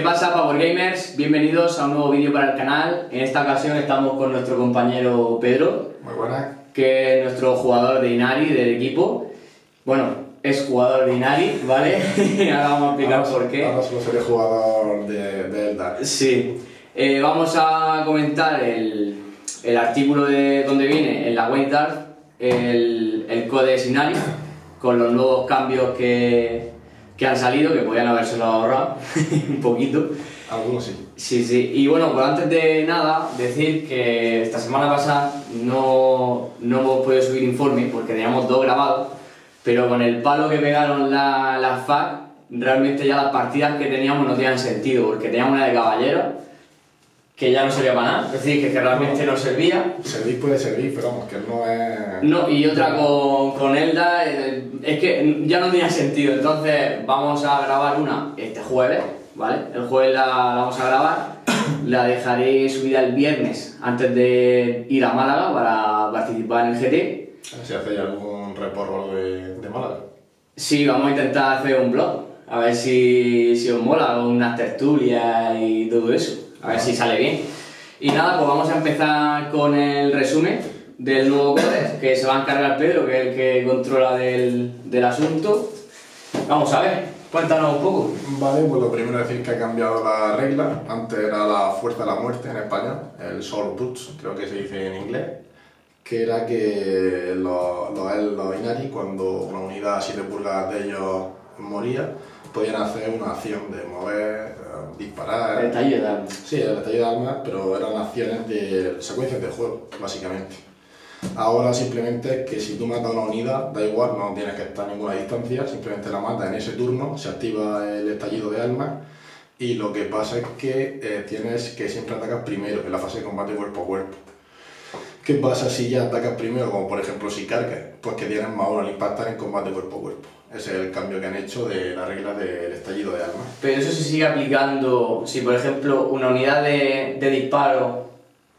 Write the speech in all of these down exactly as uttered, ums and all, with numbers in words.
¿Qué pasa, PowerGamers? Bienvenidos a un nuevo vídeo para el canal. En esta ocasión estamos con nuestro compañero Pedro. Muy buenas. Que es nuestro jugador de Ynnari del equipo. Bueno, es jugador de Ynnari, ¿vale? Ahora vamos a explicar vamos, por qué. Ahora solo seré jugador de, de Eldar. Sí. Eh, vamos a comentar el, el artículo de donde viene, en la web Dark, el, el codex Ynnari, con los nuevos cambios que... que han salido, que podían habérselo ahorrado un poquito. Algunos sí. Sí, sí. Y bueno, pues antes de nada, decir que esta semana pasada no, no hemos podido subir informes porque teníamos dos grabados, pero con el palo que pegaron las la F A C, realmente ya las partidas que teníamos no tenían sentido, porque teníamos una de caballero que ya no servía para nada, es decir, que, que realmente no servía. Servir puede servir, pero vamos, que no es... No, y otra con, con Eldar, es que ya no tenía sentido, entonces vamos a grabar una este jueves, ¿vale? El jueves la, la vamos a grabar, la dejaré subida el viernes antes de ir a Málaga para participar en el G T. A ver si hacéis algún reporro de, de Málaga. Sí, vamos a intentar hacer un blog, a ver si, si os mola, unas tertulias y todo eso. A ver si sale bien. Y nada, pues vamos a empezar con el resumen del nuevo codex que se va a encargar Pedro, que es el que controla del, del asunto. Vamos a ver, cuéntanos un poco. Vale, pues lo primero es decir que ha cambiado la regla. Antes era la fuerza de la muerte en español, el Soul Puts, creo que se dice en inglés, que era que los, los, los Ynnari, cuando una unidad a siete pulgadas de ellos moría, podían hacer una acción de mover, disparar... El tallo de armas. Sí, el tallo de armas, pero eran acciones de secuencias de juego, básicamente. Ahora simplemente es que si tú matas a una unidad, da igual, no tienes que estar a ninguna distancia, simplemente la matas en ese turno, se activa el estallido de armas y lo que pasa es que eh, tienes que siempre atacar primero en la fase de combate cuerpo a cuerpo. ¿Qué pasa si ya atacas primero, como por ejemplo si cargas? Pues que tienes más uno al impactar en combate cuerpo a cuerpo. Ese es el cambio que han hecho de la regla del estallido de armas. Pero eso se sigue aplicando si, por ejemplo, una unidad de, de disparo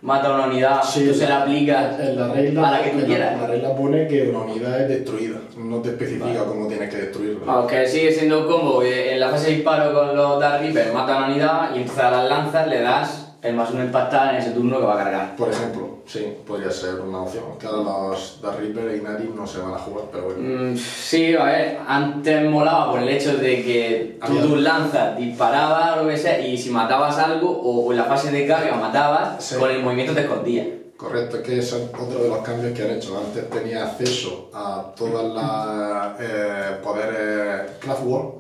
mata a una unidad, sí, tú se la aplicas en la regla, a la que tú quieras. La, la regla pone que una unidad es destruida, no te especifica vale. cómo tienes que destruirla. Aunque sigue siendo un combo, en la fase de disparo con los Dark Reapers mata a una unidad y entonces a las lanzas le das el más uno impactar en ese turno que va a cargar. Por ejemplo, sí, podría ser una opción. Claro, los Dark Reaper y Ynnari no se van a jugar, pero bueno. Mm, sí, a ver, antes molaba por el hecho de que tú tus lanzas, disparabas o lo que sea, y si matabas algo, o en la fase de carga matabas, sí. con el movimiento te escondías. Correcto, es que es otro de los cambios que han hecho. Antes tenía acceso a todas las eh, poderes Craftworld.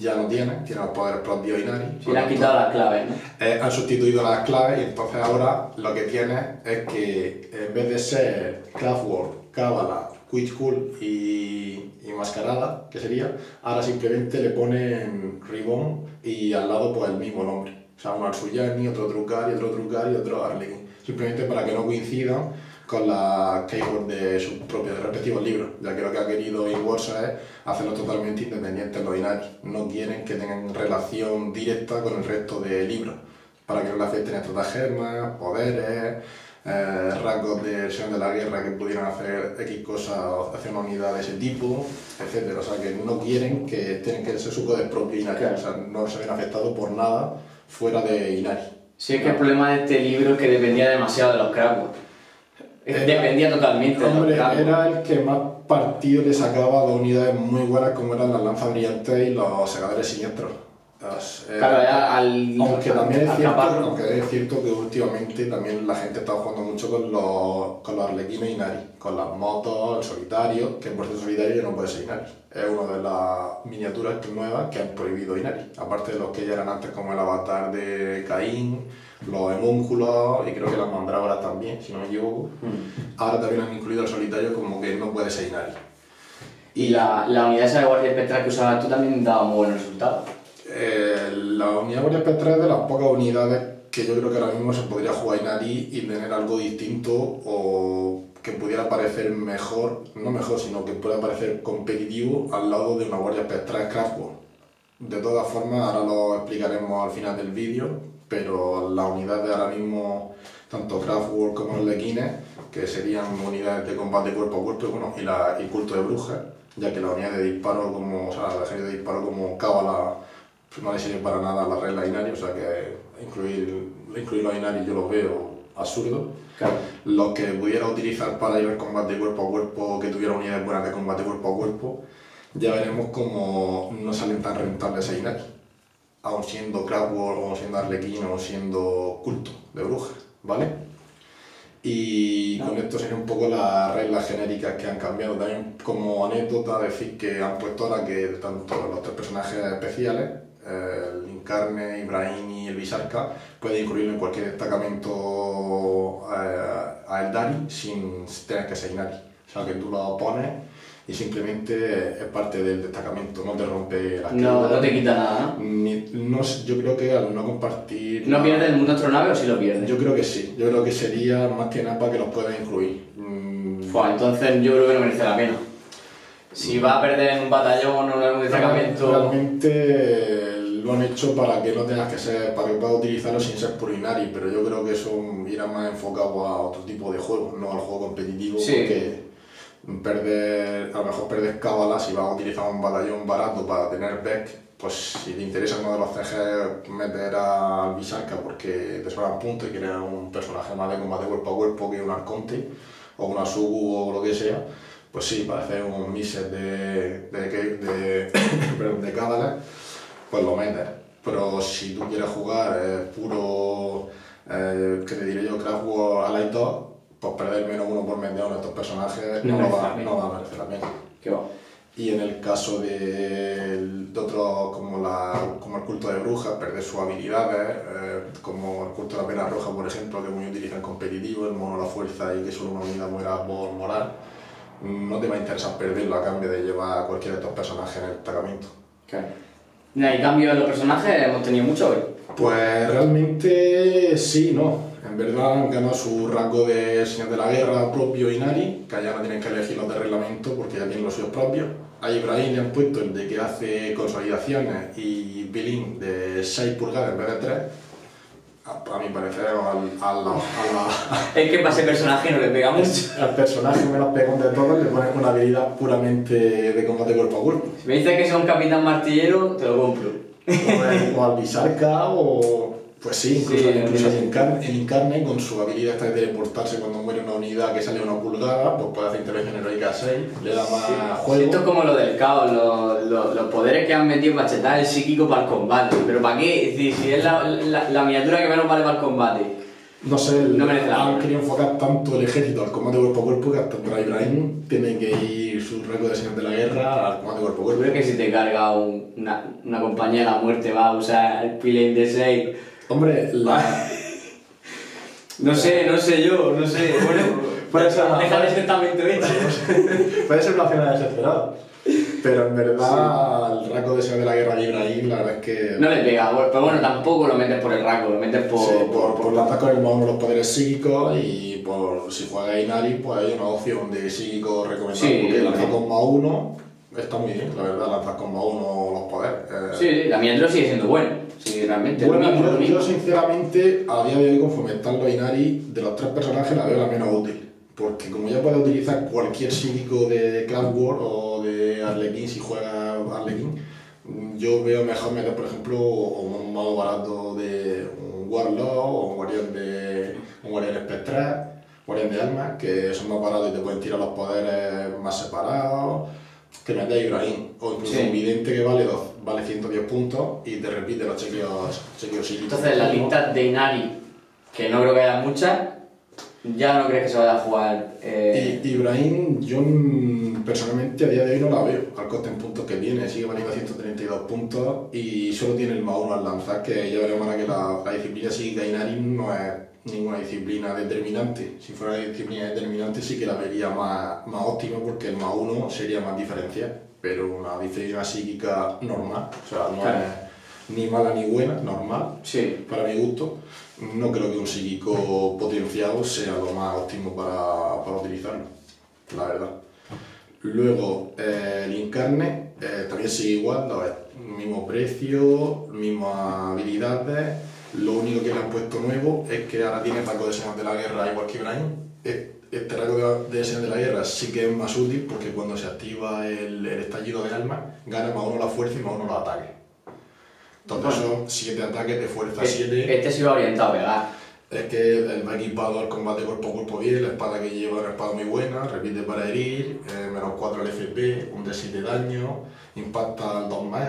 Ya no tiene, tiene los poderes propios Ynnari. Y le han quitado las claves, ¿no? Eh, han sustituido las claves y entonces ahora lo que tiene es que en vez de ser Craftworld, Cábala, Quick Hull y, y Mascarada, que sería, ahora simplemente le ponen Ribbon y al lado pues el mismo nombre. O sea, uno Arsujani, otro Drukhari, otro Drukhari, otro Arlequín. Simplemente para que no coincidan con las keywords de sus propios respectivos libros, ya que lo que ha querido Ibrahim es hacerlo totalmente independientes los Ynnari. No quieren que tengan relación directa con el resto de libros, para que no le afecten estas gemas, poderes, eh, rasgos del Señor de la Guerra que pudieran hacer X cosas, hacer una unidad de ese tipo, etcétera. O sea, que no quieren que tienen que ser su codex propio Ynnari, claro. O sea, no se ven afectados por nada fuera de Ynnari. Sí, es que el problema de este libro es que dependía demasiado de los Craftworld. Era, dependía totalmente. Hombre, de era el que más partido le sacaba a dos unidades muy buenas como eran las lanzas brillantes y los segadores siniestros. Las, claro, eh, al, aunque, al, también al cierto, aunque es cierto que últimamente también la gente estaba jugando mucho con los, con los arlequinos Ynnari, con las motos, el solitario, que por ser solitario ya no puede ser Ynnari. Es una de las miniaturas nuevas que han prohibido Ynnari, aparte de los que ya eran antes como el avatar de Caín, los homúnculos y creo que las mandrágoras también, si no me equivoco. Mm. Ahora también han incluido el solitario como que no puede ser Ynnari. Y la, la unidad esa de Guardián espectral que usabas tú también daba muy buenos resultados. Eh, la unidad Guardia espectral es de las pocas unidades que yo creo que ahora mismo se podría jugar Ynnari y tener algo distinto o que pudiera parecer mejor, no mejor, sino que pueda parecer competitivo al lado de una Guardia espectral Craftworld. De todas formas, ahora lo explicaremos al final del vídeo, pero las unidades de ahora mismo, tanto Craftworld como los lequines, que serían unidades de combate cuerpo a cuerpo bueno, y, la, y culto de brujas, ya que la unidad de disparo como, o sea, la unidad de disparo como Cábala no le sirve para nada la regla Ynnari, o sea que incluir, incluir los Ynnari yo los veo absurdos. Claro. Los que pudiera utilizar para llevar combate cuerpo a cuerpo, que tuvieran unidades buenas de combate cuerpo a cuerpo, ya veremos cómo no salen tan rentables a Ynnari, aun siendo Craftworld, o siendo Arlequín, o siendo culto de brujas, ¿vale? Y con esto serían un poco las reglas genéricas que han cambiado. También como anécdota decir que han puesto ahora que tanto los tres personajes especiales, el Incarne, Ibrahim y el Bizarca, pueden incluirlo en cualquier destacamento eh, Aeldari sin tener que ser Ynnari. O sea que tú lo pones y simplemente es parte del destacamento, no te rompe las no, cartas. No te quita nada. Ni, no, yo creo que al no compartir... ¿No pierdes el mundo astronave o si lo pierdes? Yo creo que sí, yo creo que sería más que nada para que los puedas incluir. Fua, entonces yo creo que no merece la pena. Si va a perder en un batallón o en un destacamento... Realmente lo han hecho para que no tengas que ser, para que puedas utilizarlo sin ser por Ynnari, pero yo creo que eso irá más enfocado a otro tipo de juegos, no al juego competitivo, sí. Porque... Perder, a lo mejor perdes Cábala si vas a utilizar un batallón barato para tener back, pues si te interesa uno de los C Gs meter a Bizarca porque te sobran puntos y quieres un personaje más de combate cuerpo a cuerpo que un Arconte o una Subu o lo que sea, pues sí, para hacer un miset de, de, de, de Cábala, pues lo metes. Pero si tú quieres jugar eh, puro, eh, que te diré yo, Craftworld a la dos, pues perder menos uno por medio de estos personajes no, no, va, no va a merecer la pena. ¿Qué va? Y en el caso de, de otros como, la, como el culto de brujas, perder sus habilidades, eh, como el culto de la pena roja, por ejemplo, que muy utiliza en competitivo, el mono la fuerza y que solo una unidad muera por moral, no te va a interesar perderlo a cambio de llevar a cualquiera de estos personajes en el destacamento. ¿Y cambio en los personajes hemos tenido mucho hoy? Pues realmente sí, no. En verdad han ganado su rango de Señor de la Guerra propio Ynnari, que ya no tienen que elegir los de reglamento porque ya tienen los suyos propios. A Ibrahim le han puesto el de que hace consolidaciones y bilín de seis pulgadas en vez de tres. A, a mi parecer, al, al, al, al... Es que para ese personaje no le pegamos. Al personaje menos pegón de todos le pones una habilidad puramente de combate cuerpo a cuerpo. Si me dices que sea un capitán martillero, te lo compro. O, o al Bizarca o... Pues sí, incluso, sí, incluso el, Incarne, el Incarne con su habilidad de teleportarse cuando muere una unidad que sale una pulgada, pues puede hacer intervención heroica a seis, le da más sí, juego. Esto es como lo del caos, lo, lo, los poderes que han metido en machetar el psíquico para el combate. ¿Pero para qué? Si, si es la, la, la miniatura que menos vale para el combate. No sé, el, no merece han querido enfocar tanto el ejército al combate cuerpo a cuerpo que hasta para Ibrahim tiene que ir su récord de Señor de la Guerra al combate cuerpo a cuerpo. Creo que si te carga un, una, una compañía de la muerte va a usar el pilín de seis. Hombre, la... no sé, no sé yo, no sé, bueno, puede ser una... Deja de ser tan bien hecho. Puede ser una cena desesperada. Pero en verdad, sí. El rasgo de Señor de la Guerra libre ahí, la verdad es que... No le pega, pero bueno, tampoco lo metes por el rasgo, lo metes por... Sí, por, por lanzar con el mono los poderes psíquicos y por si juegas Ynnari, pues hay una opción de psíquico recomendado, sí, porque lanzar con más uno está muy bien, la verdad, lanzar con más uno los poderes. Eh... Sí, la miniatura sigue siendo buena. Sí, realmente bueno, mismo, yo, yo sinceramente a día de hoy conforme están los Ynnari de los tres personajes la veo la menos útil porque como ya puedes utilizar cualquier psíquico de Craftworld o de Arlequín si juegas Arlequín, yo veo mejor meter por ejemplo un mago barato de un Warlock o un Guardián de un Guardián espectral, Guardián de almas que son más baratos y te pueden tirar los poderes más separados que meter a Ibrahim o incluso sí. Un Vidente que vale dos. Vale ciento diez puntos y te repite los chequeos chequeos entonces la lista de Ynnari, que no creo que haya muchas, ya no crees que se vaya a jugar. Eh... Y, Ibrahim, yo personalmente a día de hoy no la veo, al coste en puntos que tiene, sigue valiendo ciento treinta y dos puntos y solo tiene el más uno al lanzar, que ya veremos ahora que la, la disciplina psíquica de Ynnari no es ninguna disciplina determinante. Si fuera una disciplina determinante sí que la vería más, más óptima porque el más uno sería más diferencial. Pero una disciplina psíquica normal, o sea, no claro. Es ni mala ni buena, normal, sí. Para mi gusto. No creo que un psíquico potenciado sea lo más óptimo para, para utilizarlo, la verdad. Luego, eh, el Incarne eh, también sigue igual, a ver, mismo precio, mismas habilidades. Lo único que le han puesto nuevo es que ahora tiene taco de Señor de la Guerra igual que Ibrahim. Eh, Este rango de Señor de la Guerra sí que es más útil porque cuando se activa el, el estallido de alma, gana más uno la fuerza y más uno los ataques. Total son siete ataques de fuerza siete. Este se iba orientado a pegar. Es que va equipado al combate cuerpo a cuerpo bien, la espada que lleva es una espada muy buena, repite para herir, eh, menos cuatro al F P, un de siete daño, impacta al dos más,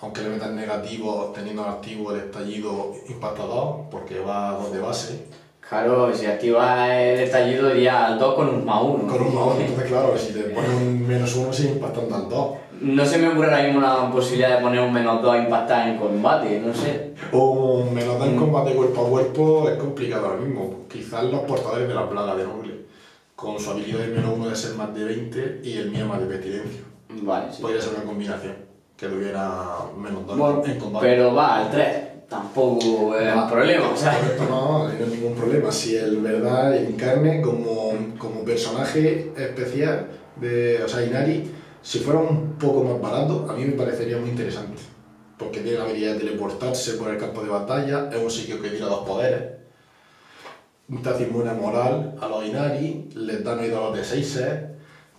aunque le metan negativo teniendo activo el estallido impacta dos, porque va dos de base. Claro, si activa el estallido iría al dos con un más uno. Con un más uno, entonces claro, si te pones un menos uno sigue impactando al dos. No se me ocurre ahora mismo una posibilidad de poner un menos dos a impactar en combate, no sé. Un menos dos en combate cuerpo a cuerpo es complicado ahora mismo. Quizás los portadores de la plaga de noble, con su habilidad de menos uno de ser más de veinte y el mío más de pestilencia. Vale, sí. Podría ser una combinación, que tuviera menos dos bueno, en combate. Pero va al tres. Tampoco es un problema, o sea. No, no hay ningún problema. Si el verdad encarne como, como personaje especial de, o sea, Ynnari, si fuera un poco más barato, a mí me parecería muy interesante. Porque tiene la habilidad de teleportarse por el campo de batalla, es un sitio que tira dos poderes. Te hace inmune moral a los Ynnari, les dan ídolos de seis,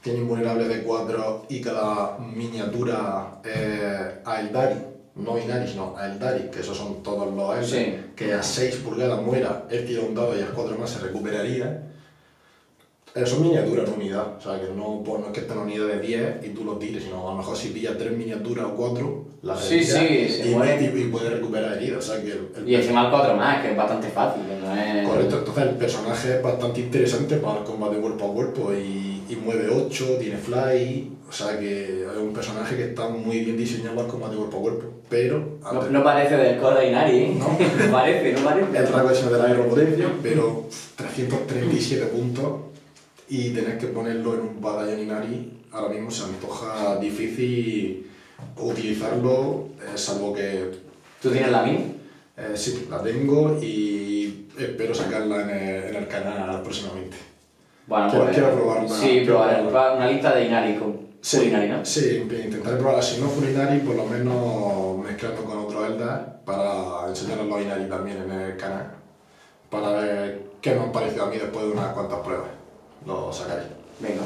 tiene invulnerable de cuatro y cada miniatura eh, a Aeldari. No Ynnari, sino Aeldari, que esos son todos los Eldar, sí. Que a seis pulgadas muera, él tira un dado y a cuatro más se recuperaría. Son miniaturas en unidad, o sea que no, pues, no es que estén en unidad de diez y tú los tires, sino a lo mejor si pillas tres miniaturas o cuatro, las sí, sí, se y, y, y puedes recuperar heridas. O sea, que el, el y encima el cuatro más, que es bastante fácil. No es... Correcto, entonces el personaje es bastante interesante para el combate cuerpo a cuerpo y, y mueve ocho, tiene fly. O sea que es un personaje que está muy bien diseñado al combate cuerpo a cuerpo, pero... Antes... No, no parece del core de Ynnari, ¿eh? No, no parece, no parece. El rango es de la aeropotencia, pero trescientos treinta y siete puntos y tener que ponerlo en un batallón Ynnari, ahora mismo se antoja difícil utilizarlo, eh, salvo que... ¿Tú tienes la mini? Eh, sí, la tengo y espero sacarla en el, en el canal próximamente. Bueno, quiero, pues, quiero probarla. Sí, probar una lista de Ynnari con... Sí, Ynnari, ¿no? Sí, intentaré probarla, si no full Ynnari, por lo menos mezclando con otro Eldar para enseñarles los Ynnari también en el canal, para ver qué me han parecido a mí después de unas cuantas pruebas, lo sacaré. Venga.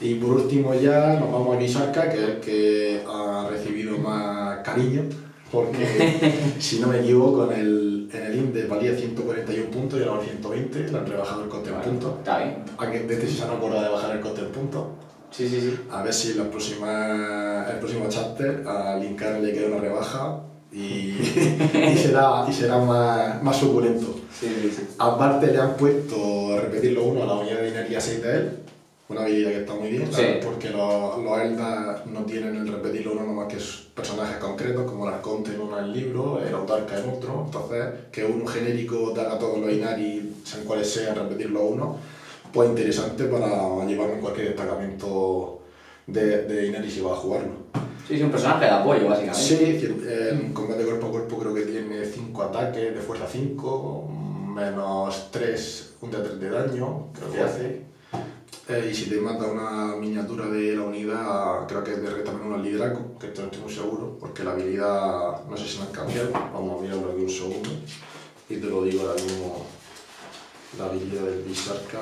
Y por último ya nos vamos a Bizarca, que es el que ha recibido más cariño, porque si no me equivoco en el, en el I N D E valía ciento cuarenta y uno puntos y ahora ciento veinte, le han rebajado el coste en vale, puntos. Está bien. Aunque desde si se han acordado de bajar el coste en puntos. Sí, sí, sí. A ver si la próxima, el próximo chapter a Linkar le queda una rebaja y, y será, y será más, más suculento. Sí, sí, sí. Aparte le han puesto, repetirlo uno, a la unidad de energía seis de él, una habilidad que está muy bien, sí. Porque los, los Eldar no tienen el repetirlo uno nomás que personajes concretos, como el Arconte en uno en el libro, el Autarca en otro, entonces que uno genérico dar a todos los Ynnari, sean cuales sean, repetirlo uno. Pues interesante para llevarme en cualquier destacamento de, de Ynnari si vas a jugarlo. Sí, es un personaje de apoyo, básicamente. Sí, en combate cuerpo a cuerpo creo que tiene cinco ataques de fuerza cinco, menos tres, un de tres de daño, creo que hace. Eh, y si te mata una miniatura de la unidad, creo que te resta menos al liderazgo, que esto no estoy muy seguro, porque la habilidad no sé si me han cambiado. Vamos a mirarlo aquí un segundo y te lo digo ahora mismo, la habilidad del Bizarca.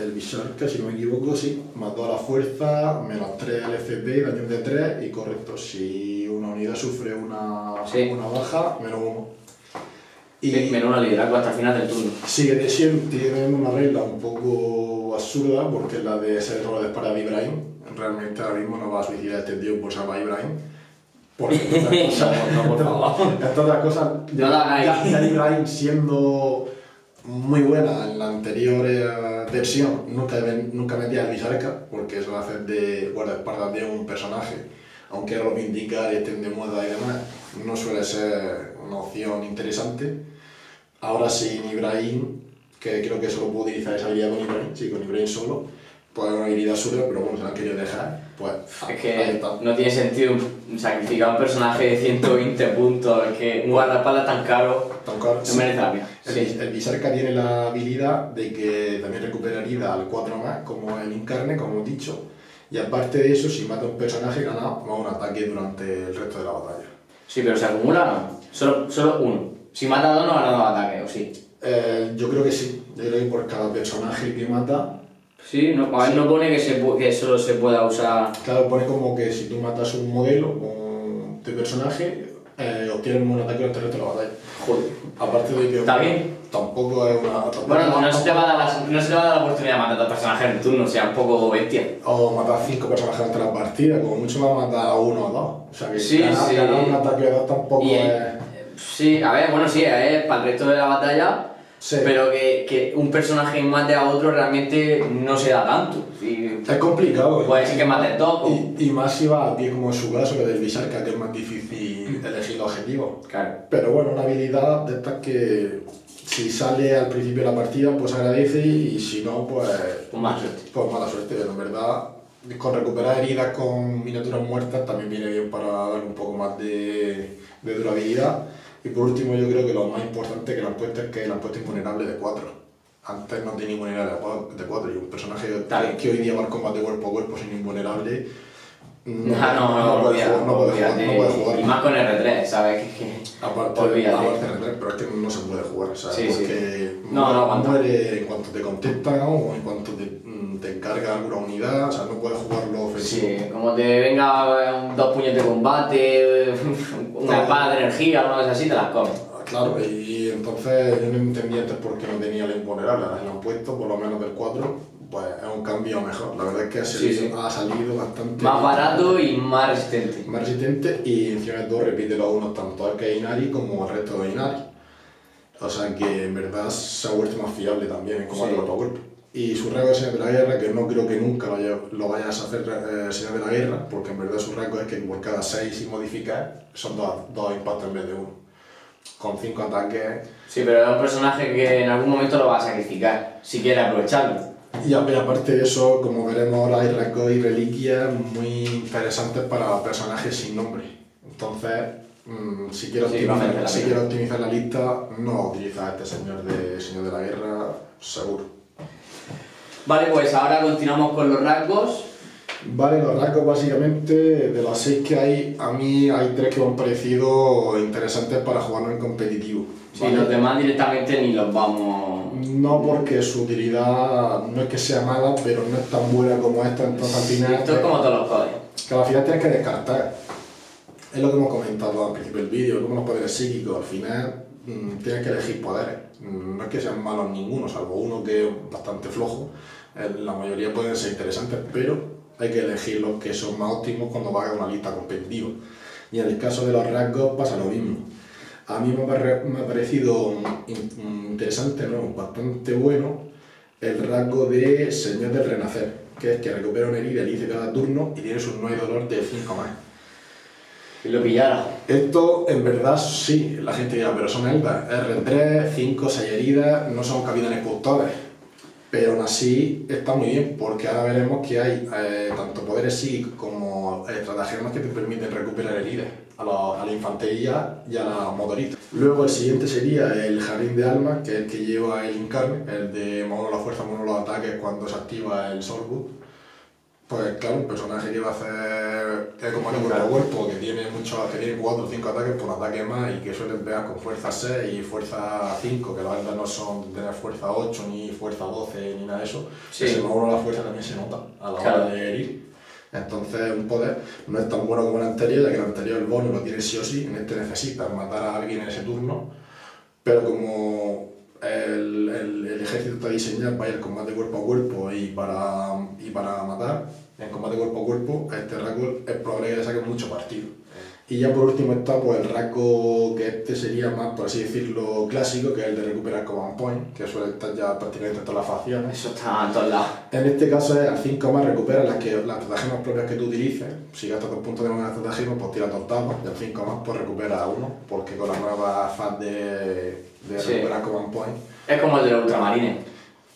El Bizarca, si no me equivoco, sí, más dos a la fuerza, menos tres al F P, daño de tres, y correcto, si una unidad sufre una, sí. Una baja, menos uno. Y sí, menos una liderazgo hasta el final del turno. Sí, que tienen una regla un poco absurda, porque la de ser robo de espada de Ibrahim, realmente ahora mismo no va a suicidar a este tío por salvar a Ibrahim. Por todas las cosas, ya Ibrahim siendo muy buena en la anterior eh, versión, nunca, nunca metía el Bizarca, porque eso lo hace de guardaespaldas de un personaje, aunque reivindicar y estén de moda y demás, no suele ser una opción interesante. Ahora sin Ibrahim, que creo que solo puedo utilizar esa habilidad con Ibrahim, sí, con Ibrahim solo, pues una habilidad absurda, pero bueno, se la han querido dejar, pues es que no tiene sentido sacrificar un personaje de ciento veinte puntos, es que un guardaespaldas tan caro. Tan caro, no merece la pena. Sí. El Bizarca tiene la habilidad de que también recupera herida al cuatro más, como el Incarne, como he dicho. Y aparte de eso, si mata a un personaje, gana un ataque durante el resto de la batalla. Sí, pero ¿se acumula o no? Solo, solo uno. Si mata a dos, no gana dos ataques, ¿o sí? Eh, yo creo que sí. Yo creo que por cada personaje que mata, Sí, no, a ver, no pone que, se, que solo se pueda usar... Claro, pone como que si tú matas un modelo un, de personaje, eh, obtienes un ataque en el terreno de la batalla. Joder. Aparte de que... ¿Está bien? Tampoco es una... Tampoco bueno, no, no, se te va a dar la, no se te va a dar la oportunidad de matar a dos personajes en turno, o sea, un poco bestia. O matar cinco personajes ante la partida, como mucho más matar a uno o a dos. O sea, que sí, ganar, sí. ganar un ataque a dos tampoco y, es... Sí, a ver, bueno, sí, es para el resto de la batalla... Sí. Pero que, que un personaje mate a otro realmente no se da tanto. Y es complicado. Puede ser que mate dos. Y, y más si va a pie, como en su caso, que del Bizarca, que es más difícil elegir los objetivos. Claro. Pero bueno, una habilidad de estas que si sale al principio de la partida, pues agradece y, y si no, pues. Pues mala suerte. Pues mala suerte, pero en verdad, con recuperar heridas con miniaturas muertas también viene bien para dar un poco más de, de durabilidad. Y por último, yo creo que lo más importante que le han puesto es que le han puesto invulnerable de cuatro. Antes no tenía invulnerable de cuatro y un personaje tal que hoy día va al combate cuerpo a cuerpo sin invulnerable no, no, no, no, no puede jugar, no puede jugar, no puede jugar. Y más con R tres, ¿sabes? Aparte, aparte R tres, pero es que no se puede jugar, ¿sabes? Sí, porque sí. No, no, no muere en cuanto te contestan o en cuanto te, te encarga alguna unidad, o sea, no puedes jugarlo ofensivo. Sí, como te venga dos puños de combate, una espada de energía o una cosa así, te las comes. Claro, y entonces yo no entendía antes por qué no tenía la imponderable, ahora lo han puesto, por lo menos del cuatro. Pues es un cambio mejor, la verdad es que ha salido, sí, sí. Ha salido bastante... Más barato y más resistente. Más resistente y encima de todo repite los unos tanto al que es Ynnari como al resto de Ynnari. O sea que en verdad se ha vuelto más fiable también en combate cuerpo a cuerpo. Y su rango de Señor de la Guerra, que no creo que nunca lo, haya, lo vayas a hacer eh, Señor de la Guerra, porque en verdad su rango es que por cada seis y modificar son dos, dos impactos en vez de uno. Con cinco ataques... Sí, pero es un personaje que en algún momento lo va a sacrificar, si quiere aprovecharlo. Y aparte de eso, como veremos ahora, hay rasgos y reliquias muy interesantes para personajes sin nombre. Entonces, mmm, si quiero sí, optimizar, si optimizar la lista, no utiliza a este señor de, señor de la guerra, seguro. Vale, pues ahora continuamos con los rasgos. Vale, los rasgos básicamente, de las seis que hay, a mí hay tres que me han parecido interesantes para jugarlo en competitivo. Sí, vale. Los demás directamente ni los vamos... No, porque su utilidad no es que sea mala, pero no es tan buena como esta, entonces al final... Esto es como todos los códigos. Que al final tienes que descartar. Es lo que hemos comentado al principio del vídeo, como los poderes psíquicos, al final mmm, tienes que elegir poderes. No es que sean malos ninguno, salvo uno que es bastante flojo. La mayoría pueden ser interesantes, pero hay que elegir los que son más óptimos cuando vas a una lista competitiva. Y en el caso de los rasgos pasa lo mismo. A mí me ha parecido interesante, ¿no? Bastante bueno el rasgo de Señor del Renacer, que es que recupera una herida, elice cada turno y tienes un nueve dolor de cinco más. Y lo pillara. Esto, en verdad, sí, la gente dirá, pero son Eldar, R tres, cinco, seis heridas, no son capitanes custodes. Pero aún así está muy bien, porque ahora veremos que hay eh, tanto poderes psíquicos como estratagemas que te permiten recuperar heridas. A la, a la infantería y a la motorista. Luego el siguiente sería el Jardín de Almas, que es el que lleva el Incarne, el de mono la fuerza, mono los ataques cuando se activa el Soulwood. Pues claro, un personaje que va a hacer el combate cuerpo a cuerpo, que tiene muchos, que tiene cuatro o cinco ataques por ataque más y que suelen pegar con fuerza seis y fuerza cinco, que la verdad no son tener fuerza ocho ni fuerza doce ni nada de eso. Sí. Ese mono la fuerza también se nota a la claro. hora de herir. Entonces un poder no es tan bueno como el anterior, ya que el anterior el bono lo tienes sí o sí, en este necesitas matar a alguien en ese turno, pero como el, el, el ejército está diseñado para ir al combate cuerpo a cuerpo y para, y para matar, en combate cuerpo a cuerpo a este rasgo es probable que le saquen mucho partido. Y ya por último está pues, el rasgo que este sería más, por así decirlo, clásico, que es el de recuperar command point, que suele estar ya prácticamente en todas las facciones. Eso está en todos lados. En este caso es al cinco más recupera las estratagemas propias que tú utilices. Si gastas dos puntos de una estratagema, pues tira dos dados, y al cinco más pues recupera uno, porque con la nueva faz de, de sí. recuperar command point... Es como el de los ultramarines.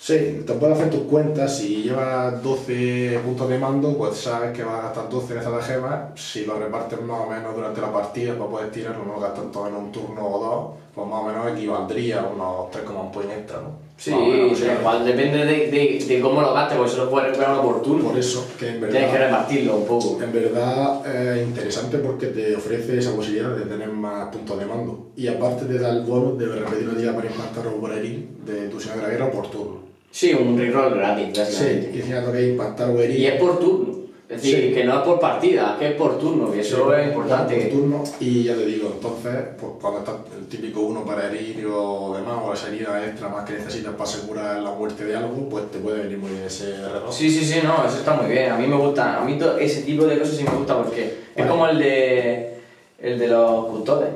Sí, te puedes hacer tus cuentas, si llevas doce puntos de mando, pues sabes que vas a gastar doce de estas gemas, si lo repartes más o menos durante la partida, pues puedes tirarlo, no lo gastas todo en un turno o dos, pues más o menos equivaldría a unos tres como un point extra, ¿no? Sí, igual depende de, de, de cómo lo gastes, porque solo puedes recuperarlo por turno. Por eso, que en verdad... Tienes que repartirlo un poco. En verdad es eh, interesante porque te ofrece esa posibilidad de tener más puntos de mando. Y aparte te da el bonus de repetir una tirada para impactar o por herir de tu Señor de la Guerra por turno. Sí, un reroll gratis, básicamente. Sí, y encima toca impactar huería. Y es por turno. Es decir, sí, que no es por partida, que es por turno, y eso sí, es importante. Por turno, y ya te digo, entonces, pues cuando está el típico uno para herir o demás, o las heridas extra más que necesitas para asegurar la muerte de algo, pues te puede venir muy bien ese reloj. Sí, sí, sí, no, eso está muy bien. A mí me gusta, a mí ese tipo de cosas sí me gusta porque bueno, es como el de, el de los custodes.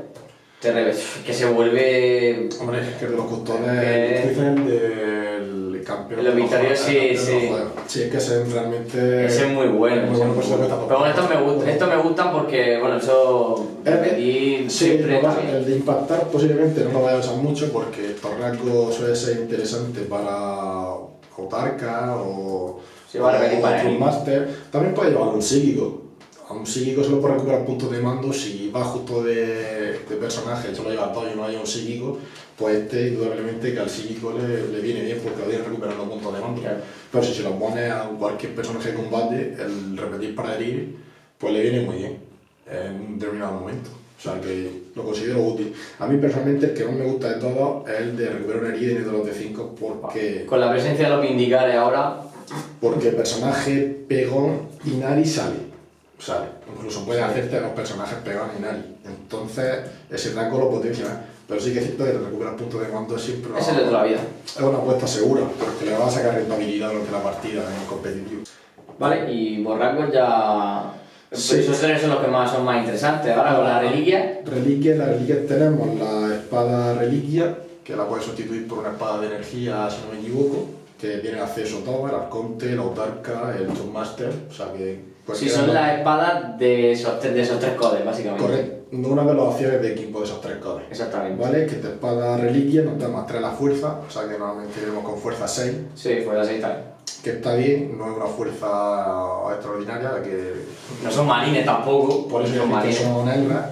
Te revés, que se vuelve... Hombre, es que de los custodes, que... dicen del... campeón. Los victorios, sí, sí. Sí, es que ese realmente... Ese es muy bueno. Muy bueno, muy bueno. Pero bueno, estos me, gust esto me gustan porque, bueno, eso... El, sí, no, el de impactar posiblemente no lo vaya a usar mucho porque estos rasgos suele ser interesante para Autarca o... Sí, para un máster. También puede llevar un psíquico. A un psíquico solo por recuperar puntos de mando, si va justo de, de personaje, solo lleva todo y no hay un psíquico, pues este indudablemente que al psíquico le, le viene bien porque viene recuperando puntos de mando. Claro. Pero si se lo pone a cualquier personaje de combate, el repetir para herir, pues le viene muy bien en un determinado momento. O sea que lo considero útil. A mí personalmente el que más me gusta de todo es el de recuperar una herida y de los de cinco porque... Con la presencia de los vindicares ahora... Porque el personaje pegón Ynnari sale. Sale. Incluso puede hacerte a los personajes pegados en Ari. Entonces, ese rango lo potencia, ¿eh? Pero sí que es cierto que recuperar puntos de mando siempre. Es el de la vida. Es una apuesta segura, porque le va a sacar rentabilidad durante la partida en el competitivo. Vale, y por rangos ya. Sí. Esos tres son los que más son más interesantes. Ahora con la reliquia. Reliquia, las reliquias tenemos la espada reliquia, que la puedes sustituir por una espada de energía, si no me equivoco, que tiene acceso todo, el Arconte, el Autarca, el Toadmaster, o sea que. Pues sí, son las espadas de esos, de esos tres codes, básicamente. Correcto. Una de las opciones de equipo de esos tres codes. Exactamente. ¿Vale? Que te espada reliquia, nos da más tres la fuerza, o sea que normalmente iremos con fuerza seis. Sí, fuerza seis también. Que está bien, no es una fuerza extraordinaria, la que... No son marines tampoco. Por eso no son eldas.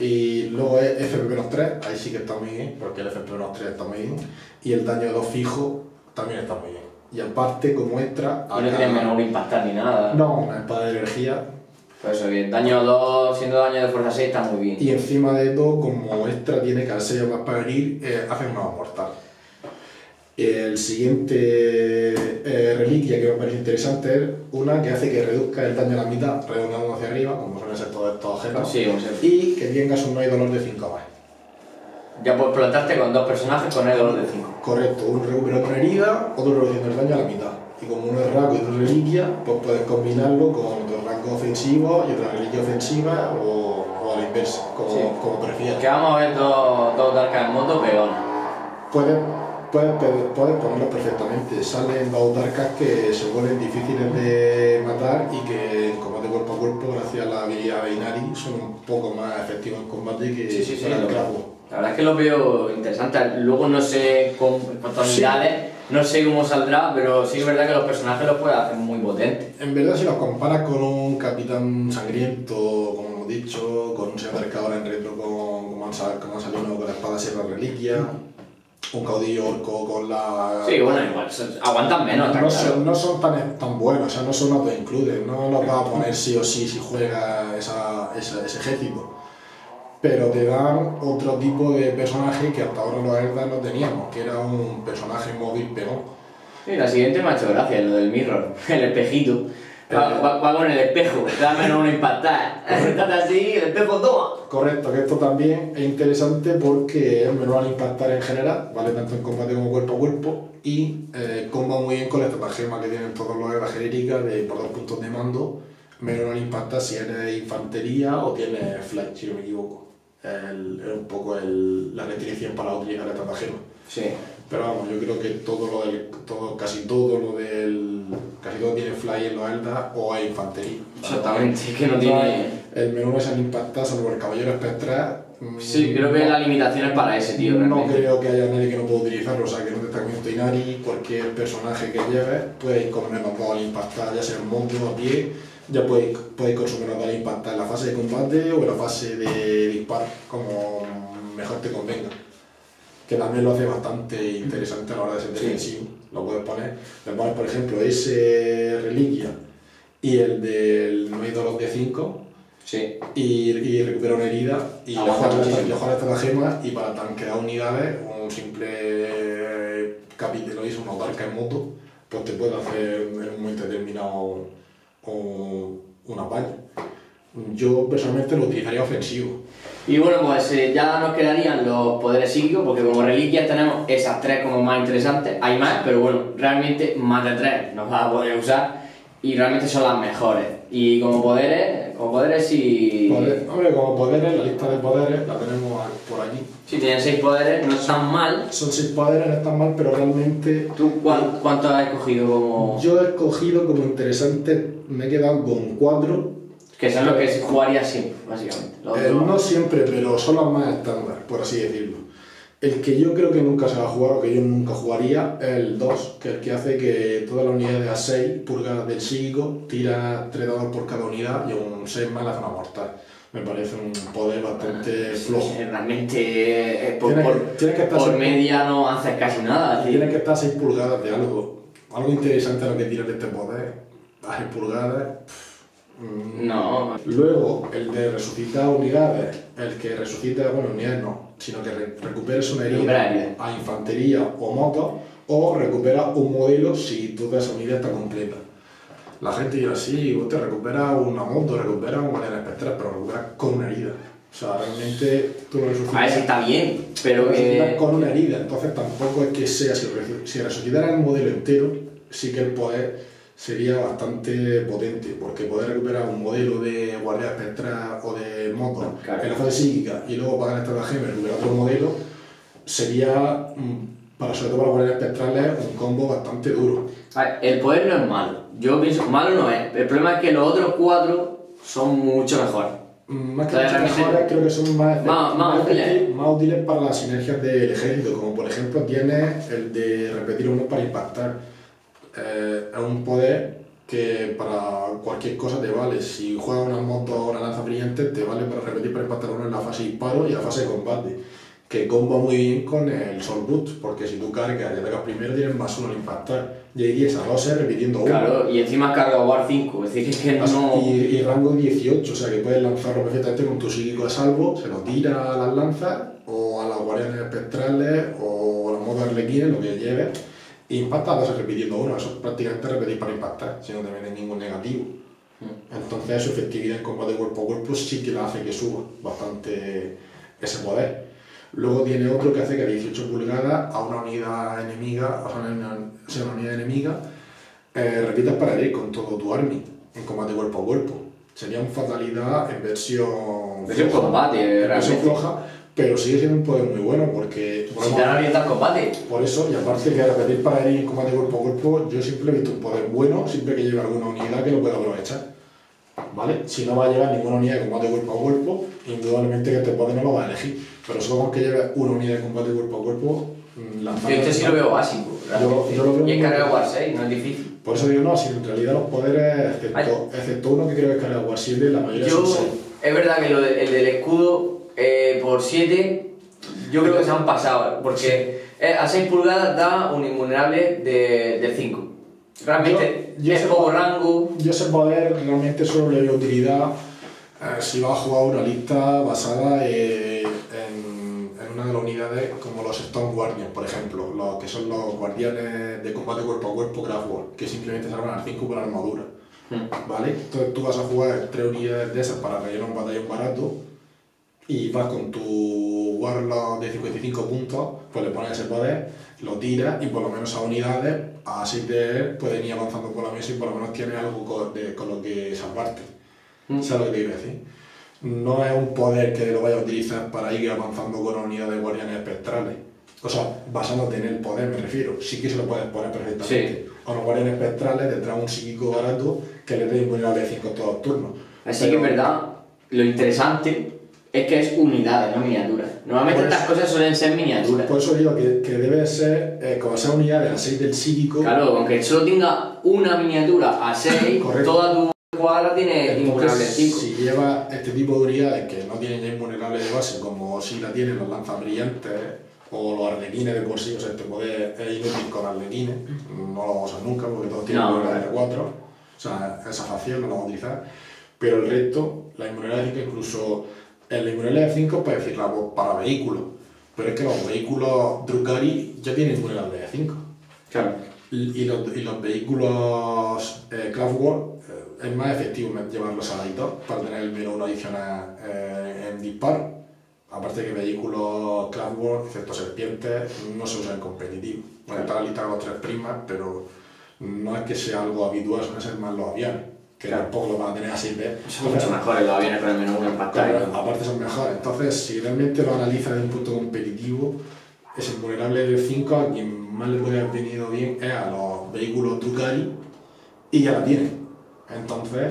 Y luego es F P menos tres, ahí sí que está muy bien, porque el F P menos tres está muy bien. Y el daño de dos fijo también está muy bien. Y aparte, como extra... Ahora no tiene menor impactar ni nada. No, una espada de energía. Pues eso, bien. Daño dos, siendo daño de fuerza seis, está muy bien. Y encima de todo, como extra, tiene que al sello más para herir, eh, hace una mortal. El siguiente eh, reliquia que me parece interesante es una que hace que reduzca el daño a la mitad, redondeando hacia arriba, como suelen ser todos estos objetos. Sí, o sea, y que tengas un no hay dolor de cinco más. Ya puedes plantarte con dos personajes con el dolor de cinco. Correcto, uno recupera otra herida, otro reduciendo el daño a la mitad. Y como uno es rasgo y otro reliquia, pues puedes combinarlo con otro rasgo ofensivo y otra reliquia ofensiva o, o a la inversa, como, sí, como prefieras. Que vamos a ver dos, dos autarcas en moto, pero no. Puedes, puedes, puedes ponerlos perfectamente. Salen dos autarcas que se vuelven difíciles de matar y que en combate cuerpo a cuerpo, gracias a la habilidad de Ynnari, son un poco más efectivos en combate que sí, sí, sí, para el cravo. La verdad es que lo veo interesante, luego no sé con unidades, sí, no sé cómo saldrá, pero sí es verdad que los personajes los puede hacer muy potentes. En verdad si los comparas con un Capitán Sangriento, como hemos dicho, con un Señor de la Guerra en retro como han salido con la espada Sierra Reliquia, un caudillo orco con la... Sí, bueno, igual, aguantan menos. No son, claro, no son tan, tan buenos, o sea, no son auto-includes, no los vas a poner sí o sí si juega esa, esa, ese ejército. Pero te dan otro tipo de personaje que hasta ahora los Eldar no teníamos, que era un personaje móvil pegón. Y la siguiente me ha hecho gracia, lo del mirror, el espejito. Va, va, va con el espejo, dame uno impactar, estás así, el espejo toma. Correcto, que esto también es interesante porque es menor al impactar en general, vale tanto en combate como cuerpo a cuerpo, y eh, comba muy bien con la estratagema que tienen todos los Eldar genéricas de por dos puntos de mando, menor al impactar si eres infantería o tienes flash, si no me equivoco. Era un poco el, la restricción para utilizar el estratagema. Sí. Pero vamos, yo creo que todo lo del, todo, casi todo lo del... Casi todo tiene fly en los Eldar o hay infantería. Exactamente, es que no tiene... El menú es al impactar, salvo el caballero espectral. Sí, creo que la limitación es para ese tío. No creo que haya nadie que no pueda utilizarlo, o sea que no te está comiendo Ynnari, cualquier personaje que lleves, puedes ir con menos dos al impactar, ya sea en monstruo a pie. Ya podéis, podéis consumir los dados impactar en la fase de combate o en la fase de disparo, como mejor te convenga. Que también lo hace bastante interesante a la hora de ser defensivo. Sí. Lo puedes poner. Le pones, por ejemplo, ese reliquia y el del nueve dos de cinco. Sí. Y, y recupera una herida y lo juega esta la gema y para tanquear unidades un simple capítulo hizo un autor arcas en moto, pues te puede hacer en un momento determinado un apaño. Yo personalmente lo utilizaría ofensivo. Y bueno, pues eh, ya nos quedarían los poderes psíquicos, porque como reliquias tenemos esas tres como más interesantes. Hay más, pero bueno, realmente más de tres nos vas a poder usar y realmente son las mejores. Y como poderes, como poderes y... Poder, hombre, como poderes, la lista de poderes la tenemos por aquí. Si tienen seis poderes, no están mal. Son seis poderes, no están mal, pero realmente... ¿Tú cuál, cuántos has escogido como...? Yo he escogido como interesante, me he quedado con cuatro. Que son los que se jugaría siempre, básicamente. Eh, no siempre, pero son los más estándar, por así decirlo. El que yo creo que nunca se va a jugar, o que yo nunca jugaría, es el dos, que es el que hace que todas las unidades a seis purgadas del psíquico, tira tres dados por cada unidad y un seis más la zona mortal. Me parece un poder bastante sí, flojo. Realmente, eh, por, por, que, que por media no haces casi nada. Tienes que estar a seis pulgadas de algo. Algo interesante lo que tira de este poder. A seis pulgadas... No. Luego, el de resucitar unidades, el que resucita, bueno, unidades no, sino que re recuperes una herida a infantería o moto, o recupera un modelo si toda esa unidad está completa. La gente dirá, sí, vos te recuperas una moto, recuperas un guardián espectral, pero recuperas con una herida. O sea, realmente tú lo resucitas. A ver, si está bien, pero que... con una herida, entonces tampoco es que sea, si, si resucitaras el modelo entero, sí que el poder... sería bastante potente, porque poder recuperar un modelo de guardia espectral o de moco claro. en la fase psíquica y luego pagar esta estratagema y recuperar otro modelo sería, para, sobre todo para guardias espectrales, un combo bastante duro. A ver, el poder no es malo, yo pienso malo no es, el problema es que los otros cuatro son mucho mejores. Más que mucho mejores, creo que son más, más, más, útiles. más útiles para las sinergias del ejército, como por ejemplo tienes el de repetir uno para impactar. Eh, es un poder que para cualquier cosa te vale. Si juegas una moto o una lanza brillante, te vale para repetir para impactar uno en la fase de disparo y la fase de combate. Que comba muy bien con el Soul Puts, porque si tú cargas y atacas primero, tienes más uno al impactar. Y ahí tienes a doce repitiendo uno. Claro, y encima carga War cinco, es decir, que no. Y, y rango dieciocho, o sea que puedes lanzarlo perfectamente con tu psíquico a salvo, se lo tira a las lanzas, o a las guardianes espectrales, o a las motos arlequines, lo que lleves. Impacta dos repitiendo uno, eso es prácticamente repetir para impactar, si no te viene ningún negativo. Entonces su efectividad en combate cuerpo a cuerpo sí que la hace que suba bastante ese poder. Luego tiene otro que hace que a dieciocho pulgadas a una unidad enemiga, o sea una, sea una unidad enemiga, eh, repitas para herir con todo tu army en combate cuerpo a cuerpo. Sería un fatalidad en versión versión floja, combate, en versión floja. Pero sigue siendo un poder muy bueno porque... Si te han orientado al combate. Por eso, y aparte que repetir para ir en combate cuerpo a cuerpo, yo siempre he visto un poder bueno, siempre que lleve alguna unidad que lo pueda aprovechar. ¿Vale? Si no va a llevar ninguna unidad de combate cuerpo a cuerpo, indudablemente que este poder no lo va a elegir. Pero solo con que lleve una unidad de combate cuerpo a cuerpo... Yo este sí lo veo básico. Yo, yo lo veo y es carga War seis, no es difícil. Por eso digo no, si en realidad los poderes, excepto, excepto uno que creo que es carga War siete, la mayoría yo, son seis. Es verdad que lo de, el del escudo... Eh, por siete, yo creo que se han pasado, porque sí. A seis pulgadas da un invulnerable de, de cinco. Realmente yo, yo es poco rango. Yo ese poder realmente solo le doy utilidad eh, si vas a jugar una lista basada eh, en, en una de las unidades como los Stone Guardians, por ejemplo, los que son los guardianes de combate cuerpo a cuerpo Craftworld, que simplemente se arman al cinco con armadura. Mm. ¿Vale? Entonces tú vas a jugar tres unidades de esas para rellenar un batallón barato. Y vas con tu Warlock de cincuenta y cinco puntos, pues le pones ese poder, lo tiras y por lo menos a unidades, a seis de él, pueden ir avanzando por la mesa y por lo menos tienes algo con, de, con lo que salvarte. Mm. ¿Sabes lo que te quiero decir? No es un poder que lo vayas a utilizar para ir avanzando con unidades de guardianes espectrales. O sea, basándote en el poder, me refiero. Sí que se lo puedes poner perfectamente. Sí. A los guardianes espectrales tendrás un psíquico barato que le dé impunidad de cinco todos los turnos. Así Pero, que es verdad, lo interesante... es que es unidades, no miniaturas. Normalmente estas cosas suelen ser miniaturas. Por eso digo que, que debe ser, eh, como sea unidades a seis del psíquico... Claro, aunque solo tenga una miniatura a seis, toda tu cuadra tiene invulnerable cinco. Si lleva este tipo de unidades que no tienen ya invulnerable de base, como si la tienen los lanzas brillantes o los arlequines de por sí, o sea, este poder es inútil con arlequines, no lo vamos a usar nunca porque todos tienen invulnerable de cuatro, o sea, esa facción no la vamos a utilizar, pero el resto, la invulnerable de cinco incluso... El invulnerable de cinco es para decir, para vehículos, pero es que los vehículos Drukhari ya tienen invulnerable de cinco. Claro. y los, y los vehículos eh, Craftworld eh, es más efectivo llevarlos a la I T O para tener el menos uno adicional eh, en disparo. Aparte que vehículos Craftworld, excepto serpientes, no se usan en competitivo. Bueno, está la lista con los tres primas, pero no es que sea algo habitual, suelen ser más los aviones, que tampoco lo van a tener así de... Son mucho mejores los aviones con el menos uno en pantalla. Aparte son mejores, entonces si realmente lo analizas desde un punto competitivo, es invulnerable del cinco, a quien más le puede haber venido bien es a los vehículos Drukhari, y ya la tiene. Entonces,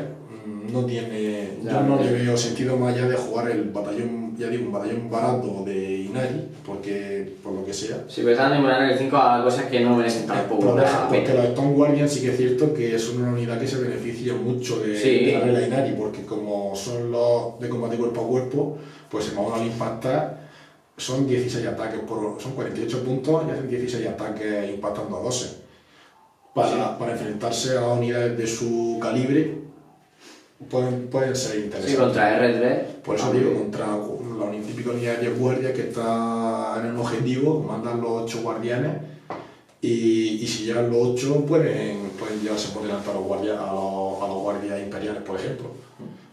no tiene, ya, yo no le veo sentido más allá de jugar el batallón, ya digo, un batallón barato de Ynnari, porque, por lo que sea. Si pensaban en el cinco a cosas que no merecen tampoco la pena. Porque los Stone Guardian sí que es cierto que es una unidad que se beneficia mucho de, sí, de la regla Ynnari, porque como son los de combate cuerpo a cuerpo, pues el modo al impactar son dieciséis ataques, por, son cuarenta y ocho puntos y hacen dieciséis ataques impactando a doce. Para, sí. para enfrentarse a unidades de su calibre, Pueden, pueden ser interesantes. Sí, contra R tres. Por eso digo, contra la típica unidad de guardia que está en el objetivo, mandan los ocho guardianes y, y si llegan los ocho pueden, pueden llevarse por delante a los guardias, a los, a los guardias imperiales, por ejemplo.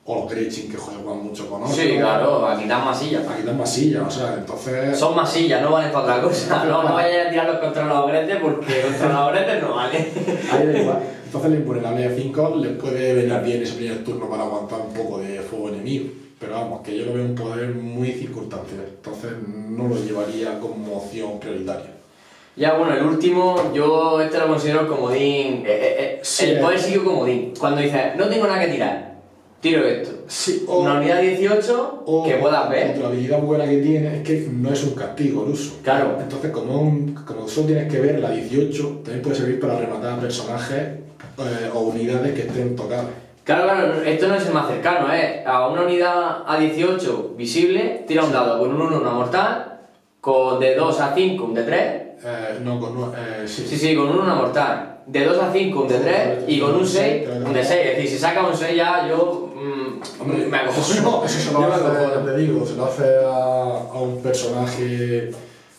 O los Gretchen, que juegan mucho con nosotros. Sí, claro, aquí dan masillas. Aquí dan masillas, o sea, entonces... Son masillas, no valen para otra cosa. No, no vayan a tirarlos contra los Gretchen porque contra los Gretchen no vale. Ahí da igual. Entonces le imponen la media cinco, les puede venir bien ese primer turno para aguantar un poco de fuego enemigo. Pero vamos, que yo lo veo un poder muy circunstancial, entonces no lo llevaría como opción prioritaria. Ya, bueno, el último, yo este lo considero comodín. Eh, eh, eh, sí, el poder sigue comodín. Cuando dices, no tengo nada que tirar, tiro esto. Sí, o, una unidad dieciocho o, que puedas ver. La habilidad buena que tiene es que no es un castigo el uso. Claro. Entonces, como, un, como solo tienes que ver la dieciocho, también puede servir para rematar a personajes eh, o unidades que estén tocadas. Claro, claro, esto no es el más cercano, ¿eh? A una unidad a dieciocho visible, tira un dado con un uno, una mortal, con de dos a cinco, un de tres. Eh, no, con uno, eh, sí. Sí, sí, con uno, una mortal. De dos a cinco, un de tres, y con un seis, un de seis. Es decir, si saca un seis ya, yo mmm, hombre, me hago eso. Eso se lo hace, te digo, se lo hace a, a un personaje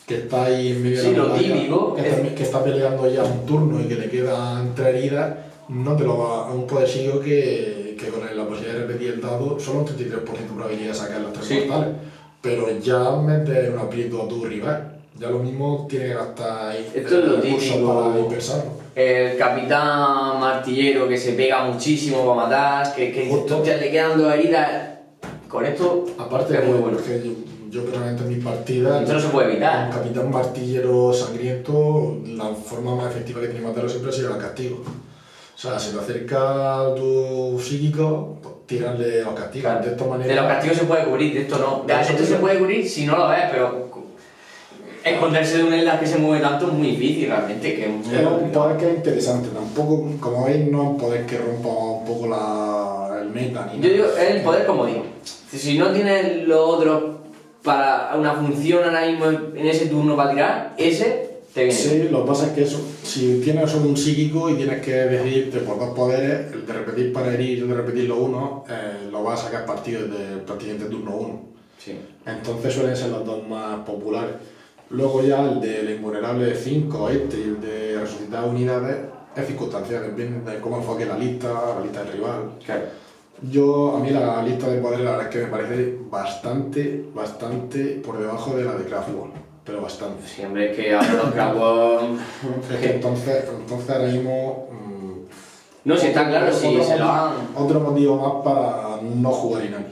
que está ahí en medio sí, de la batalla, que, es... que está peleando ya un turno y que le quedan tres heridas, no te lo va a un podercillo que, que con la posibilidad de repetir el dado, solo un treinta y tres por ciento de probabilidad de sacar los tres sí. mortales, pero ya metes un aprieto a tu rival. Ya lo mismo tiene que gastar recursos para dispersarlo. El capitán martillero que se pega muchísimo para matar, que, que ya le quedan dos heridas. Con esto, aparte es muy bueno. Porque yo, yo personalmente en mis partidas. Esto no se puede evitar. Un capitán martillero sangriento, la forma más efectiva que tiene matarlo siempre ha sido el castigo. O sea, si lo acerca a tu psíquico, pues tírale los castigos. Claro. De esta manera. De los castigos se puede cubrir, de esto no. De esto se puede cubrir si no lo ves, pero. Esconderse de un Eldar que se mueve tanto es muy difícil realmente. Que es, es un poder que es interesante, tampoco, como veis, no es un poder que rompa un poco la, el meta. Ni Yo digo, es el poder como digo. Si no tienes lo otro para una función ahora mismo en ese turno para tirar, ese te viene. Sí, lo que pasa es que eso, si tienes solo un psíquico y tienes que decidirte por dos poderes, el de repetir para herir y el de repetir los uno, eh, lo vas a sacar partido desde prácticamente turno uno. Sí. Entonces suelen ser los dos más populares. Luego ya el del invulnerable de cinco, este y el de resucitar unidades es circunstancial, depende de cómo enfoque la lista, la lista del rival. Claro. Yo, a mí la lista de poderes la verdad es que me parece bastante, bastante por debajo de la de Craftworld, pero bastante. Siempre que hablo de Craftworld... es que entonces, entonces ahora mismo... Mmm, no, si está claro, si se lo han... Otro motivo más para no jugar Ynnari.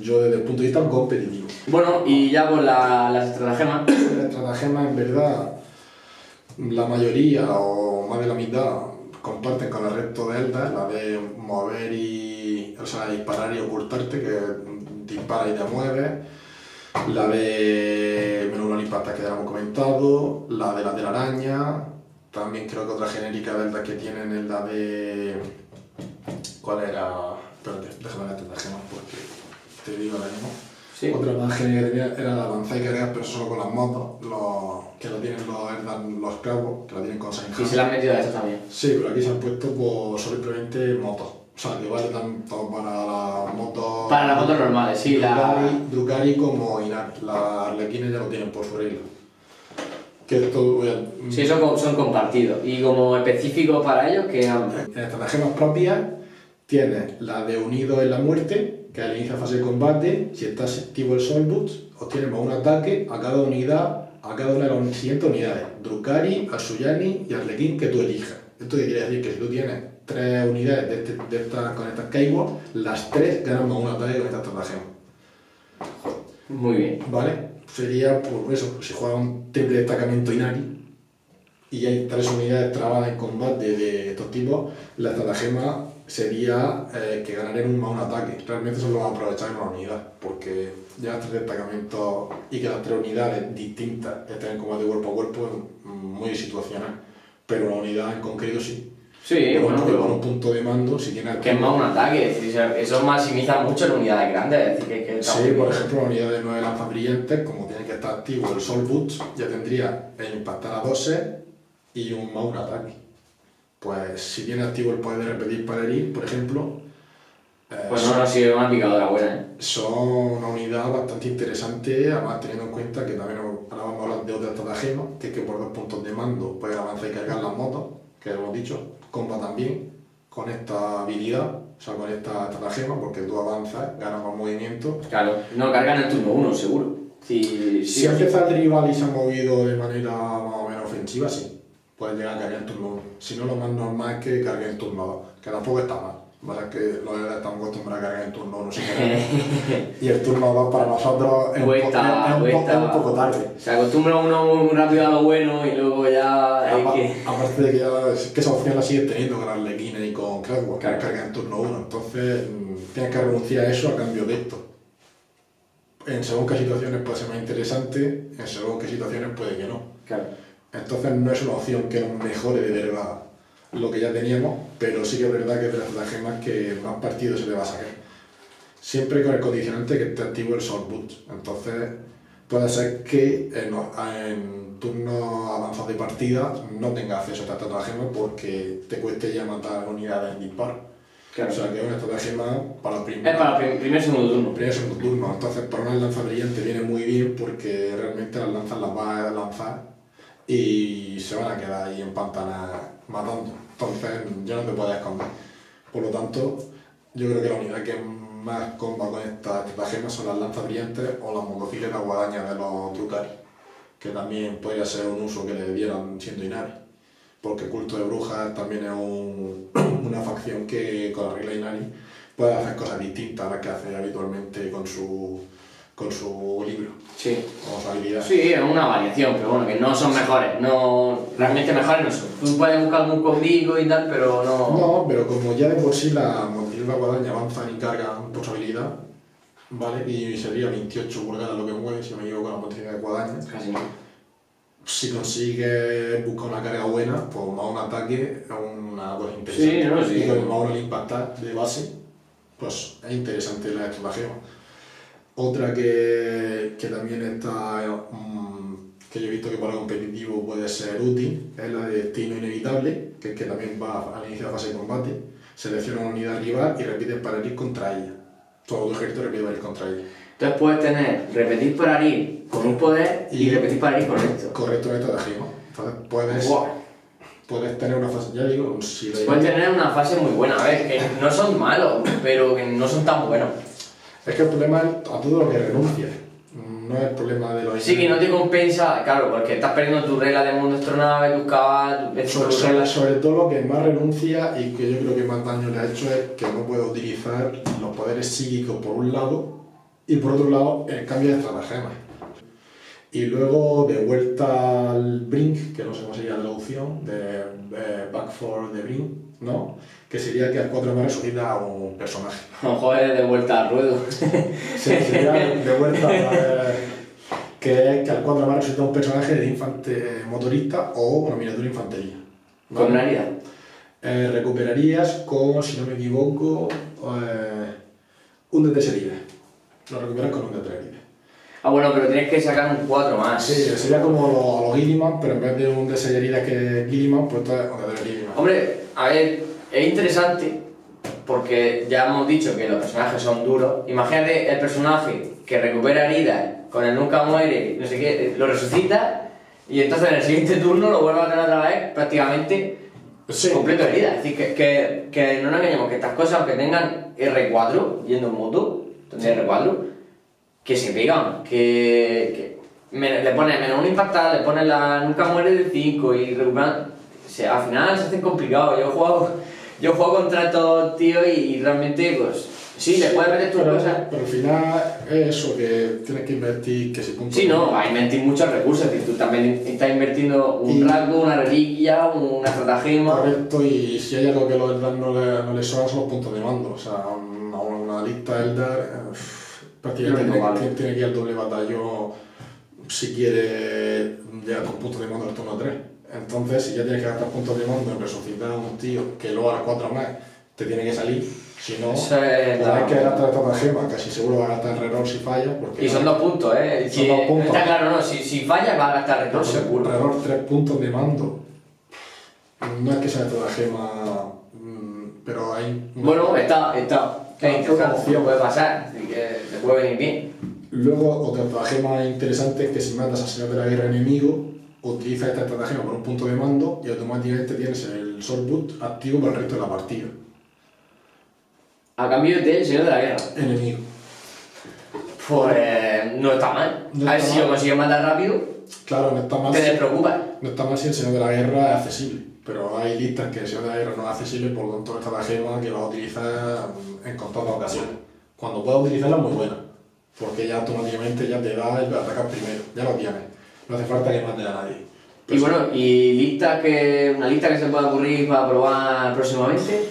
Yo desde el punto de vista competitivo. Bueno, y ya con la, las estratagemas. Las estratagemas, en verdad, la mayoría o más de la mitad comparten con el resto de Eldar, la de mover y... o sea, disparar y ocultarte, que dispara y te mueves. La de menos uno impacta que ya hemos comentado, la de la telaraña, también creo que otra genérica de Eldar que tienen es la de... ¿Cuál era? Espérate, déjame las estratagemas porque... te digo ahora mismo. Sí. Otra imagen que tenía era la avanzada y cargar, pero solo con las motos, los, que lo tienen los Eldar, los Craftworld, que lo tienen con Saint Y se la han metido a eso también. Sí, pero aquí se han puesto por simplemente motos. O sea, que vale tanto para las motos. Para las motos normales, sí. Drukhari, la... Drukhari como Ynnari. Las Arlequines ya lo tienen por su regla. Que todo, bueno, sí, son, son compartidos. Y como específicos para ellos, que ambas. En estratagemas propias tienes la de unido en la muerte, que al inicio de fase de combate, si está activo el Soul Puts, obtienes más un ataque a cada unidad, a cada una de las siguientes unidades: Drukhari, Arsujani y Arlequín, que tú elijas. Esto quiere decir que si tú tienes tres unidades de, este, de esta, con estas keywords, las tres ganan más un ataque con esta estratagema. Muy bien. Vale. Sería por eso, pues si juega un triple destacamento Ynnari y hay tres unidades trabadas en combate de, de estos tipos, la estratagema sería eh, que ganarían un más un ataque. Realmente solo van a aprovechar en una unidad, porque ya tres destacamentos y que las tres unidades distintas estén en combate cuerpo a cuerpo es muy situacional, pero una unidad en concreto sí. Sí, bueno, con un punto de mando, si tiene que es más un ataque, eso maximiza mucho en unidades grandes. Es decir, que, que sí, por ejemplo, la unidad de nueve lanzas brillantes, como tiene que estar activo el Soul Puts, ya tendría el impactar a doce y un más un ataque. Pues si tiene activo el poder de repetir para herir, por ejemplo. Eh, pues no, no ha sido una picadora buena, ¿eh? Son una unidad bastante interesante, además teniendo en cuenta que también ahora vamos a hablar de otra estrategia, que es que por dos puntos de mando puedes avanzar y cargar las motos, que hemos dicho. Comba también con esta habilidad, o sea, con esta estratagema, porque tú avanzas, ganas más movimiento. Claro, no cargan el turno uno, seguro. Si, si, si empieza el rival y se ha movido de manera más o menos ofensiva, sí, puedes llegar a cargar el turno uno. Si no, lo más normal es que cargue el turno dos, que tampoco está mal. Lo que es que los Eldar están acostumbrados a cargar el turno uno, si y el turno dos para nosotros es un, cuesta, po es un, po un poco tarde. Se acostumbra uno muy rápido a lo bueno y luego ya... Aparte que... de que ya que esa opción la sigues teniendo con Arlequines y con Craftworld, que cargan el turno uno, entonces tienes que renunciar a eso a cambio de esto. En según qué situaciones puede ser más interesante, en según qué situaciones puede que no. Claro. Entonces no es una opción que nos mejore de verdad lo que ya teníamos, pero sí que es verdad que es de las estratagemas que más partido se le va a sacar. Siempre con el condicionante que esté activo el Soul Puts. Entonces, puede ser que en, en turnos avanzados de partida no tenga acceso a esta estratagema porque te cueste ya matar unidades en disparo. Claro. O sea, que es una estratagema para el primer, es para el primer segundo turno. Primer segundo turno. Entonces, para una lanza brillante viene muy bien porque realmente las lanzas las vas a lanzar y se van a quedar ahí en pantana matando. Entonces ya no te puedes esconder. Por lo tanto, yo creo que la unidad que más comba con esta estratagema son las lanzas brillantes o las motocicletas guadañas de los Drukhari, que también podría ser un uso que le dieran siendo Ynnari, porque culto de brujas también es un, una facción que con la regla Ynnari puede hacer cosas distintas a las que hace habitualmente con su, con su libro. Sí. O su habilidad. Sí, es una variación, pero bueno, que no son mejores, no, realmente mejores no son. Tú puedes buscar algún código y tal, pero no... No, pero como ya de por sí la motocicleta guadaña avanzan y cargan por su habilidad, ¿vale? Y sería veintiocho pulgadas lo que mueve, si no me equivoco, la motocicleta guadaña. Casi no. Si consigues buscar una carga buena, pues más un ataque es una cosa interesante. Sí, no, sí. Y con más un impactar de base, pues es interesante la estrategia. Otra que, que también está, um, que yo he visto que para competitivo puede ser útil, es la de destino inevitable, que, que también va al inicio de la fase de combate. Selecciona una unidad rival y repites para herir contra ella. Todo tu ejército repite para ir contra ella. Entonces puedes tener repetir para herir con un poder y, y repetir para herir con esto. Correcto, en estratagema. Entonces puedes... Wow. Puedes tener una fase, ya digo, si lo puedes tener una fase muy buena, a ver, que no son malos, pero que no son tan buenos. Es que el problema es a todo lo que renuncias, no es el problema de los... Sí, que no te compensa, claro, porque estás perdiendo tu regla de mundo astronave, tus cabas... Tu sobre, sobre, sobre todo lo que más renuncia y que yo creo que más daño le ha hecho es que no puedo utilizar los poderes psíquicos por un lado y por otro lado el cambio de estratagemas. Y luego de vuelta al Brink, que no sé cómo sería la traducción, de eh, Back for the Brink, ¿no? Que sería que a cuatro manos subida a un personaje. Ojo, es de vuelta al ruedo. Sí, sería de vuelta a, eh, que es que al cuatro manos subida a un personaje de infante, motorista o una miniatura infantería. ¿Vale? ¿Con área? Eh, recuperarías con, si no me equivoco, eh, un de tres heridas. Lo recuperas con un de tres heridas. Ah, bueno, pero tienes que sacar un cuatro más. Sí, sería como los Gilliman, pero en vez de un de seis heridas que Gilliman, pues está un de tres Gilliman. Hombre, a ver, es interesante porque ya hemos dicho que los personajes son duros. Imagínate el personaje que recupera heridas con el nunca muere, no sé qué, lo resucita Y entonces en el siguiente turno lo vuelvo a tener otra vez prácticamente sí. completo de vida. Es decir, que, que, que no nos engañemos, que estas cosas, aunque tengan erre cuatro, yendo en moto, entonces sí. erre cuatro, que se pegan, que, que me, le pones menos un impactado, le pones la nunca muere de cinco y recuperan. O sea, al final se hace complicado. Yo he jugado, yo he jugado contra estos tíos y, y realmente, pues. Sí, le puedes meter tus cosas. Pero al final es eso, que tienes que invertir que si punto. Sí, no, vas a invertir muchos recursos, es decir, tú también estás invirtiendo un y... rasgo, una reliquia, una estratagema. Correcto, y si hay algo que los Eldar no le, no le sobran son los puntos de mando. O sea, una, una lista Eldar prácticamente no tiene, vale. tiene, tiene que ir al doble batallón si quiere llegar con puntos de mando al turno tres. Entonces, si ya tienes que gastar puntos de mando en resucitar a un tío que luego a las cuatro más te tiene que salir. Si no, tendrás la... que gastar esta gema, casi seguro va a gastar reloj si falla. Porque y son no... dos puntos, ¿eh? Son si... dos puntos. Está claro, no, si, si falla va a gastar reloj seguro. Reloj tres puntos de mando. No es que sea toda gema, pero hay... Bueno, está, está. Hay otra opción, puede pasar, así que te puede venir bien. Luego, otra estratagema interesante es que si matas a Señor de la Guerra enemigo, utilizas esta estratagema por un punto de mando y automáticamente tienes el Soul Puts activo para el resto de la partida. A cambio del Señor de la Guerra. Enemigo. Pues no está mal. No a está ver mal. Si lo consigues matar rápido. Claro, no está mal. Te despreocupas. No está mal si el Señor de la Guerra es accesible. Pero hay listas que el Señor de la Guerra no es accesible, por lo tanto, esta gema que vas a utilizar en contadas ocasiones. Cuando puedas utilizarla, muy buena. Porque ya automáticamente ya te da el atacar primero. Ya lo tienes. No hace falta que mates a nadie. Pero y bueno, ¿y lista que, una lista que se pueda ocurrir para probar próximamente?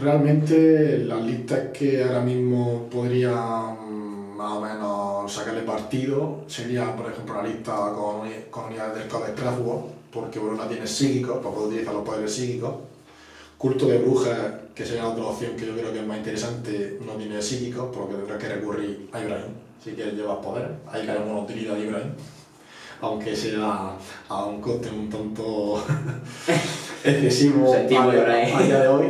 Realmente las listas que ahora mismo podrían más o menos sacarle partido sería, por ejemplo, la lista con, con unidades del codex Craftworld, porque bueno, una tiene psíquicos, para poder utilizar los poderes psíquicos. Culto de brujas, que sería otra opción que yo creo que es más interesante, no tiene psíquicos, porque tendrás que recurrir a Ibrahim, si quieres llevas poder, hay que haber una utilidad de Ibrahim, aunque sea a un coste un tanto excesivo a día de hoy.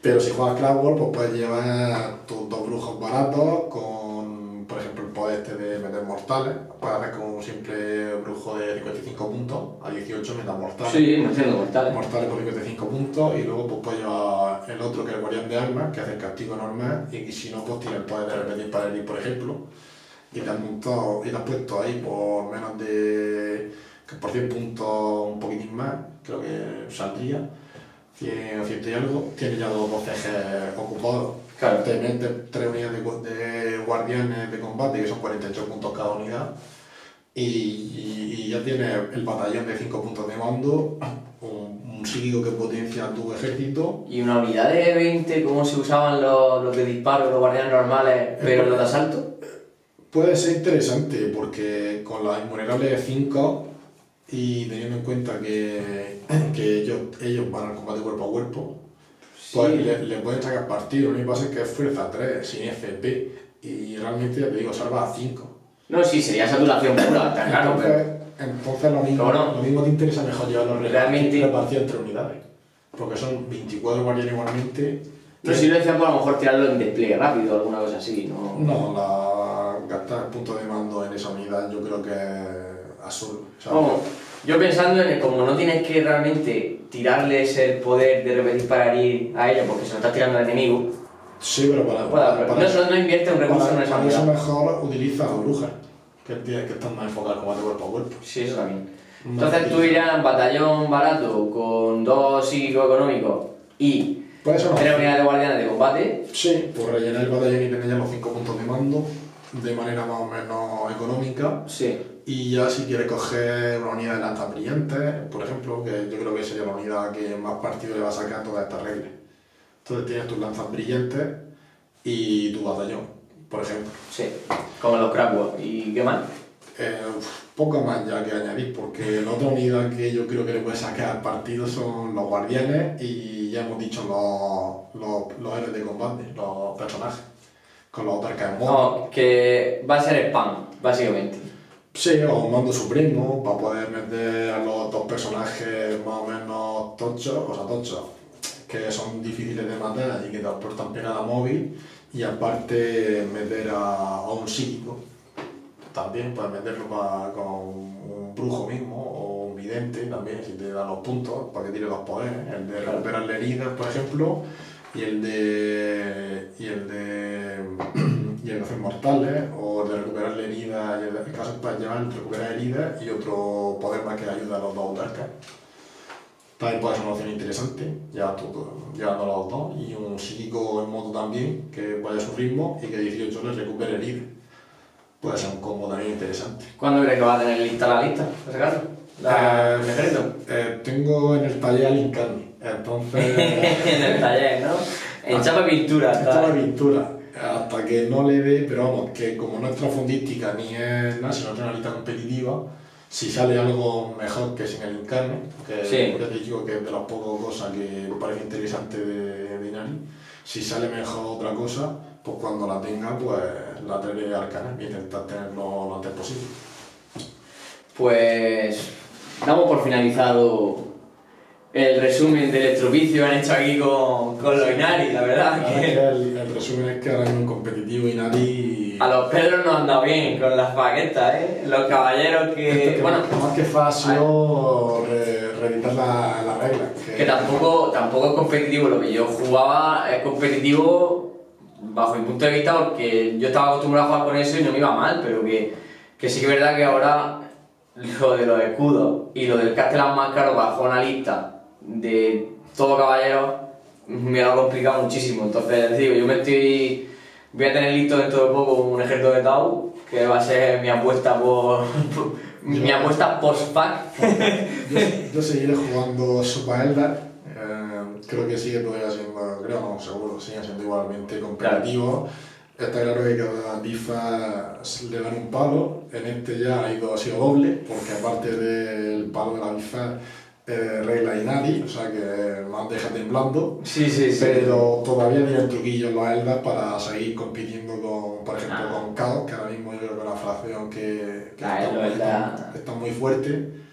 Pero si juegas Craftworld, pues puedes llevar tus dos brujos baratos con, por ejemplo, el poder este de meter mortales. Puedes hacer como un simple brujo de cincuenta y cinco puntos a dieciocho metas mortales. Sí, metiendo mortales. Mortales por cincuenta y cinco puntos. Y luego pues puedes llevar el otro que es el guardián de armas, que hace el castigo normal. Y si no, pues tiene el poder de repetir para herir, por ejemplo. Y te has montado, y te has puesto ahí por menos de... por cien puntos, un poquitín más, creo que saldría. cien y algo, tiene ya dos ejes ocupados. Claro, tiene tres unidades de, de guardianes de combate, que son cuarenta y ocho puntos cada unidad. Y, y, y ya tiene el batallón de cinco puntos de mando, un, un psíquico que potencia tu ejército. Y una unidad de veinte, ¿cómo se usaban los, los de disparo, los guardianes normales, pero los de asalto? Puede ser interesante, porque con las invulnerables cinco. Y teniendo en cuenta que, que ellos, ellos van al combate cuerpo a cuerpo, sí. pues le, le pueden sacar partido. Lo único que pasa es que es fuerza tres, sin F P, y realmente ya te digo, salva a cinco. No, sí, sería saturación pura, está claro, pero. Entonces lo mismo, no? lo mismo te interesa mejor llevarlo realmente repartido entre unidades, porque son veinticuatro guardianes igualmente. Pero si lo decían, por a lo mejor tirarlo en despliegue rápido o alguna cosa así, ¿no? No, la, gastar puntos de mando en esa unidad yo creo que. Azul, Como, yo pensando en el, como no tienes que realmente tirarles el poder de repetir para herir a ellos porque se lo estás tirando al enemigo. Sí, pero para, para, para, para no, no invierte un recurso para, en esa unidad. Eso mejor utiliza a brujas, que, que están más enfocadas al combate cuerpo a cuerpo. Sí, eso también. Más Entonces tú irás batallón barato con dos psíquicos económicos y tres unidades de guardianes de combate. Sí, por rellenar el batallón y tener ya los cinco puntos de mando de manera más o menos económica. Sí. Y ya si quieres coger una unidad de lanzas brillantes, por ejemplo, que yo creo que sería la unidad que más partido le va a sacar todas estas reglas. Entonces tienes tus lanzas brillantes y tu batallón, por ejemplo. Sí, como los Craftworld. ¿Y qué más? Eh, poco más ya que añadir, porque la otra unidad que yo creo que le puede sacar partido son los guardianes y ya hemos dicho los, los, los héroes de combate, los personajes, con los autarcas en modo. No, que va a ser spam, básicamente. Sí, o un mando supremo, para poder meter a los dos personajes más o menos tochos, o sea, tochos, que son difíciles de matar y que te aportan pegada móvil, y aparte meter a, a un psíquico, también puedes meterlo para, con un brujo mismo, o Vidente también, si te da los puntos, porque tiene dos poderes, el de recuperarle heridas, por ejemplo, y el de y el de y el de hacer mortales, o de recuperarle heridas, y el de caso para llevar recuperar heridas, y otro poder más que ayuda a los dos autarcas. También puede ser una opción interesante, llevando a los dos, y un psíquico en moto también, que vaya a su ritmo y que dieciocho les recupere heridas. Puede ser un combo también interesante. ¿Cuándo crees que va a tener lista la lista? ¿Por acaso? ¿La secreto? Eh, tengo en el taller al Incarni, entonces... en el taller, ¿no? En chapa pintura. En chapa pintura, hasta que no le dé... Pero vamos, que como no es trafundística ni es nada, sino que es una lista competitiva, si sale algo mejor que sin el Incarni, que sí. Yo te digo que es de las pocas cosas que me parece interesante de, de Ynnari, si sale mejor otra cosa, pues cuando la tenga, pues la traeré arcana y intentar tenerlo lo antes posible. Pues damos por finalizado el resumen del estropicio han hecho aquí con, con los Ynnari, la verdad. La que... Es que el, el resumen es que ahora mismo competitivo Ynnari... Y... A los Pedros nos han dado bien con las baquetas, ¿eh? Los caballeros que... Es que bueno, más que fácil reeditar la, la regla. Que, que tampoco, tampoco es competitivo, lo que yo jugaba es competitivo... Bajo mi punto de vista, porque yo estaba acostumbrado a jugar con eso y no me iba mal, pero que, que sí que es verdad que ahora lo de los escudos y lo del Castellán más caro bajo una lista de todo caballero me ha complicado muchísimo. Entonces, digo, yo me estoy. Voy a tener listo dentro de poco un ejército de Tau, que va a ser mi apuesta por. mi apuesta post-pack. yo, yo seguiré jugando Super Eldar. Creo que sigue todavía siendo, creo, no, seguro, sigue siendo igualmente competitivo. Claro. Está claro que cada bifa le dan un palo, en este ya ha, ido, ha sido doble, porque aparte del palo de la bifa, eh, regla Ynnari, o sea que más deja temblando. Sí, sí, sí. Pero todavía tienen truquillos los Eldar para seguir compitiendo con, por ejemplo, ah. con Caos, que ahora mismo yo creo que es una fracción que, que claro, está, está, está muy fuerte.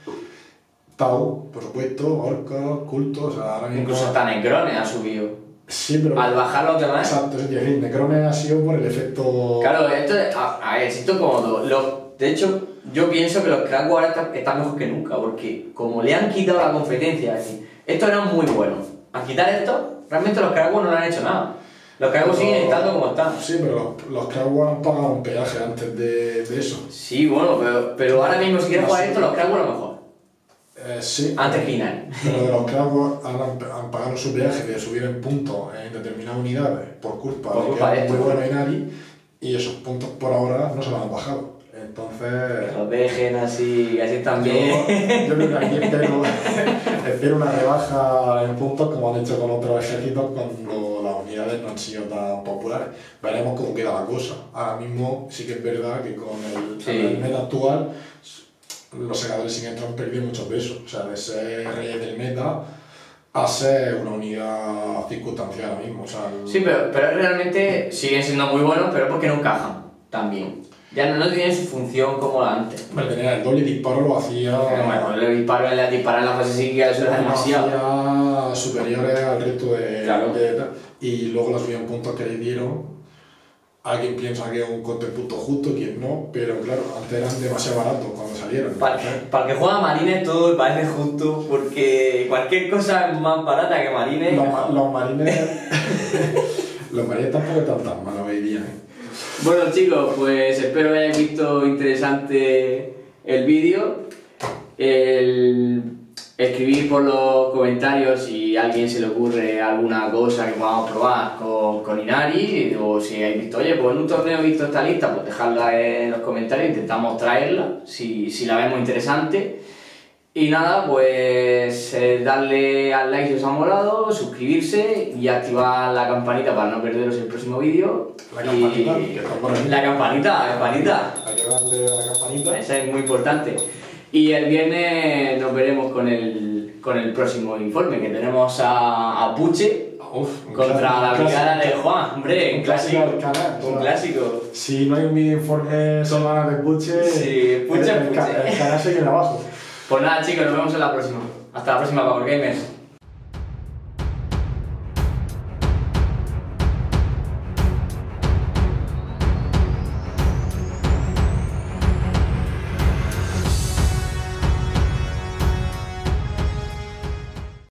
Tau, por supuesto, orcos, cultos, o sea, ahora mismo... Incluso hasta Necrones ha subido. Sí, pero... Al bajar los demás... Exacto, es decir, Necrones ha sido por el efecto... Claro, esto es... A ver, esto es como... Los, de hecho, yo pienso que los Craftworld ahora están, están mejor que nunca, porque como le han quitado la competencia, es decir, esto era muy bueno. Al quitar esto, realmente los Craftworld no le han hecho nada. Los Craftworld siguen estando como están. Sí, pero los, los Craftworld han pagado un peaje antes de, de eso. Sí, bueno, pero, pero ahora mismo si quieres jugar esto, los Craftworld a lo mejor. Eh, sí, antes final. Pero de los Craftworld han, han pagado su peaje de subir en puntos en determinadas unidades por culpa por de culpa que eran muy buenos Ynnari, y esos puntos por ahora no se los han bajado. Entonces... Que los dejen así, así también. Yo, yo creo que aquí espero, espero una rebaja en puntos como han hecho con otros ejércitos cuando las unidades no han sido tan populares. Veremos cómo queda la cosa. Ahora mismo sí que es verdad que con el, sí. el meta actual... Los segadores sin entrar han perdido mucho peso, o sea, de ser reyes del meta a ser una unidad circunstancial ahora mismo, o sea... El... Sí, pero, pero realmente siguen siendo muy buenos, pero porque no encajan también. Ya no, no tienen su función como la antes. Pero tenía el doble disparo lo hacía... Bueno, el doble disparo en la, disparo en la fase psíquica eso era demasiado. Superiores al resto de... Claro. de y luego las subían puntos que le dieron. Alguien piensa que es un coste punto justo, quien no, pero claro, antes eran demasiado baratos cuando salieron. Para, para que juega Marines todo me parece justo, porque cualquier cosa es más barata que Marines. Los, ma los Marines... los Marines tampoco están tan malos hoy día, ¿eh? Bueno chicos, pues espero que hayáis visto interesante el vídeo. El... Escribid por los comentarios si a alguien se le ocurre alguna cosa que podamos probar con, con Ynnari, o si habéis visto, oye, pues en un torneo he visto esta lista, pues dejadla en los comentarios, intentamos traerla, si, si la vemos interesante. Y nada, pues eh, darle al like si os ha molado, suscribirse y activar la campanita para no perderos el próximo vídeo. La campanita, y... la campanita, la campanita. Hay que darle a la campanita. Esa es muy importante. Y el viernes nos veremos con el, con el próximo informe, que tenemos a, a Puche Uf, contra clásico, la brigada de Juan, hombre, un clásico, un clásico. Un clásico. Si no hay un informe semana de Puche, sí, Puche, el, el, Puche. Ca el canal se queda abajo. Pues nada chicos, nos vemos en la próxima. Hasta la próxima, PowerGamers.